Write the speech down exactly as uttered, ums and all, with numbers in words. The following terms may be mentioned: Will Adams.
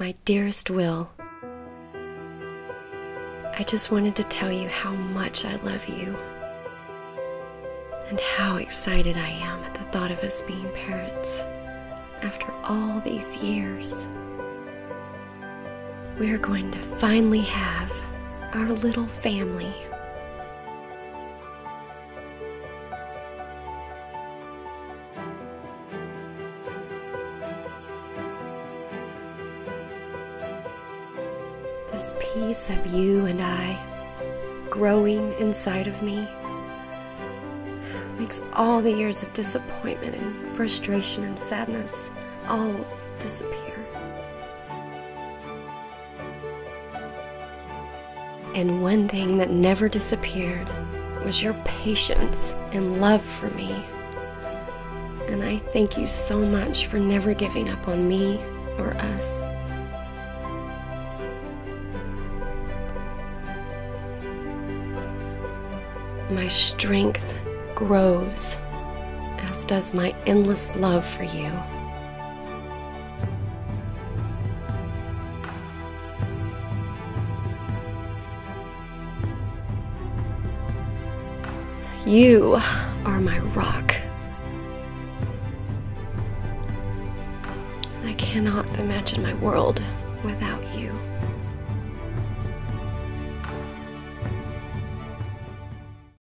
my dearest Will, I just wanted to tell you how much I love you and how excited I am at the thought of us being parents after all these years. We are going to finally have our little family. This piece of you and I growing inside of me makes all the years of disappointment and frustration and sadness all disappear. And one thing that never disappeared was your patience and love for me. And I thank you so much for never giving up on me or us. My strength grows, as does my endless love for you. You are my rock. I cannot imagine my world without you.